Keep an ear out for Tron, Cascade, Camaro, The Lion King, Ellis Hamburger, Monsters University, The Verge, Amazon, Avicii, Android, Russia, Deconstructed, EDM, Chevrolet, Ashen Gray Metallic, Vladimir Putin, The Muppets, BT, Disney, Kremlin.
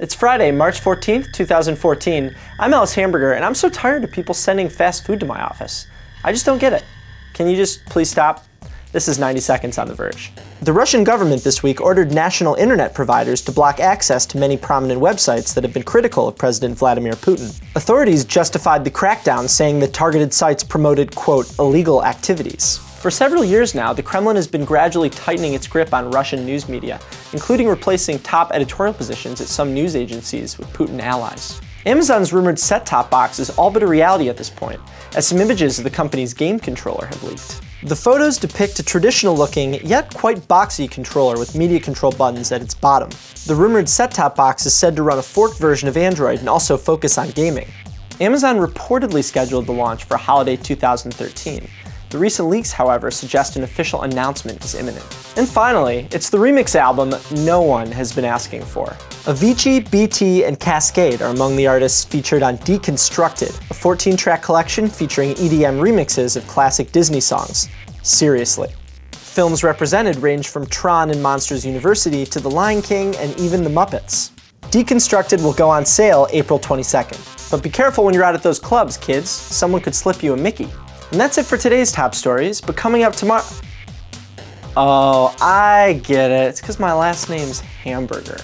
It's Friday, March 14th, 2014. I'm Ellis Hamburger, and I'm so tired of people sending fast food to my office. I just don't get it. Can you just please stop? This is 90 Seconds on The Verge. The Russian government this week ordered national internet providers to block access to many prominent websites that have been critical of President Vladimir Putin. Authorities justified the crackdown, saying that targeted sites promoted, quote, illegal activities. For several years now, the Kremlin has been gradually tightening its grip on Russian news media, including replacing top editorial positions at some news agencies with Putin allies. Amazon's rumored set-top box is all but a reality at this point, as some images of the company's game controller have leaked. The photos depict a traditional-looking, yet quite boxy controller with media control buttons at its bottom. The rumored set-top box is said to run a forked version of Android and also focus on gaming. Amazon reportedly scheduled the launch for holiday 2013. The recent leaks, however, suggest an official announcement is imminent. And finally, it's the remix album no one has been asking for. Avicii, BT, and Cascade are among the artists featured on Deconstructed, a 14-track collection featuring EDM remixes of classic Disney songs. Seriously. Films represented range from Tron and Monsters University to The Lion King and even The Muppets. Deconstructed will go on sale April 22nd. But be careful when you're out at those clubs, kids. Someone could slip you a Mickey. And that's it for today's top stories, but coming up tomorrow... Oh, I get it. It's because my last name's Hamburger.